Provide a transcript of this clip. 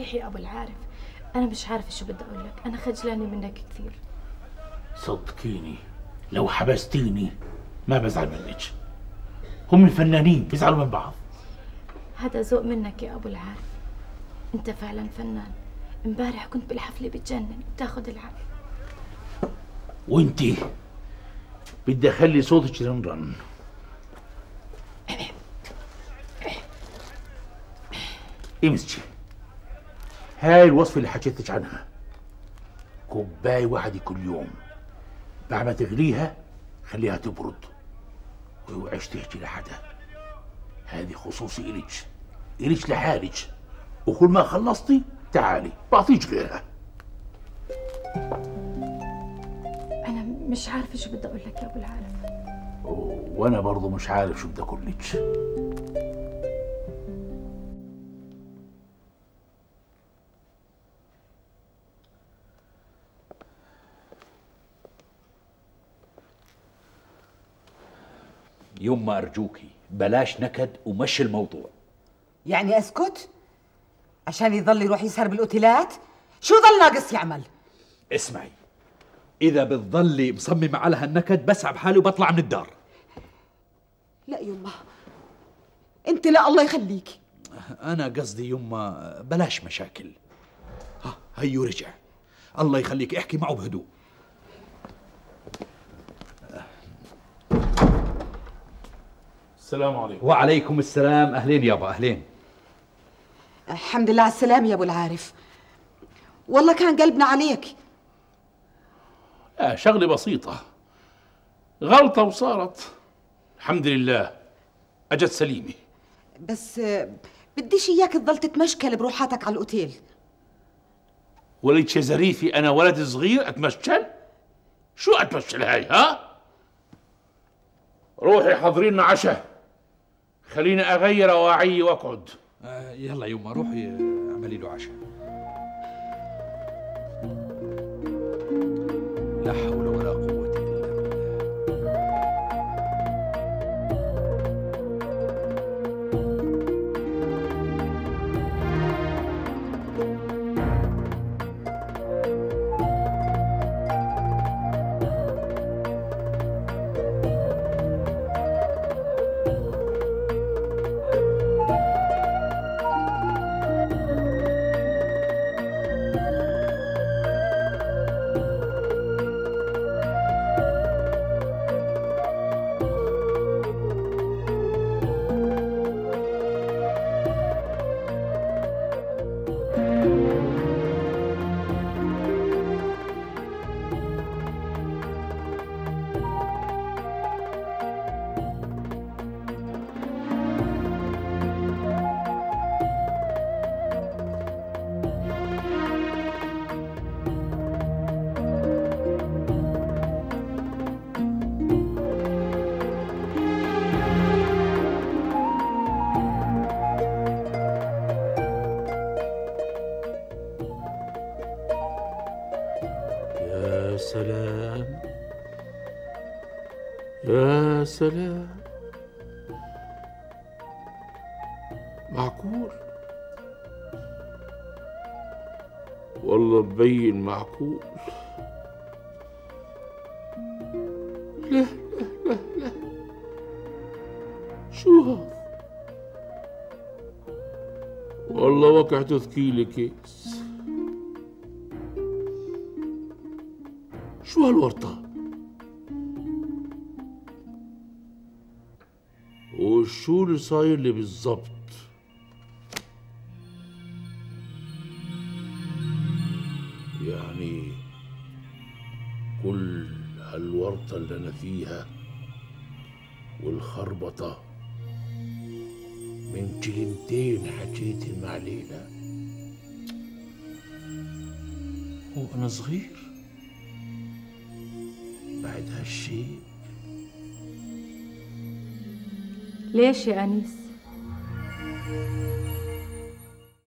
صحيح يا أبو العارف، أنا مش عارفة شو بدي أقول لك، أنا خجلانة منك كثير. صدقيني لو حبستيني ما بزعل منك، هم الفنانين بيزعلوا من بعض. هذا ذوق منك يا أبو العارف، أنت فعلا فنان، امبارح كنت بالحفلة بتجنن بتاخذ العافية. وأنتِ بدي أخلي صوتك رنرن. امسكي هاي الوصفة اللي حكيتلك عنها، كوباية واحدة كل يوم، بعد ما تغليها خليها تبرد، واوعيش تحكي لحدا، هذه خصوصي إلك، إلك لحالك، وكل ما خلصتي تعالي بعطيك غيرها. أنا مش عارفة شو بدي أقول لك يا أبو العالم. وأنا برضه مش عارف شو بدي أقول لك. يما أرجوكي بلاش نكد ومشي الموضوع. يعني أسكت؟ عشان يضل يروح يسهر بالأوتيلات؟ شو ضل ناقص يعمل؟ اسمعي، إذا بتضلي مصممة على هالنكد بسحب حالي وبطلع من الدار. لا يما، أنت لا الله يخليك. أنا قصدي يما بلاش مشاكل. ها هيو رجع، الله يخليك احكي معه بهدوء. السلام عليكم. وعليكم السلام. أهلين يابا. أهلين. الحمد لله على السلامة يا أبو العارف، والله كان قلبنا عليك. لا شغلة بسيطة، غلطة وصارت، الحمد لله أجت سليمة. بس بديش إياك تضل تتمشكل بروحاتك على الأوتيل. وليتش يا زريفي أنا ولد صغير أتمشكل؟ شو أتمشكل هاي ها؟ روحي حضري لنا عشاء، خليني اغير اواعي واقعد. يلا يما روحي اعملي له عشاء. لا حول ولا قوة الا سلام. يا سلام، معقول؟ والله مبين معقول. لا لا لا لا، شو هذا؟ والله وقع تذكيلي كيس. شو هالورطة؟ وشو اللي صاير لي بالظبط؟ يعني كل هالورطة اللي أنا فيها والخربطة من كلمتين حكيتهم مع ليلى وأنا صغير. بعد هالشي ليش يا أنيس؟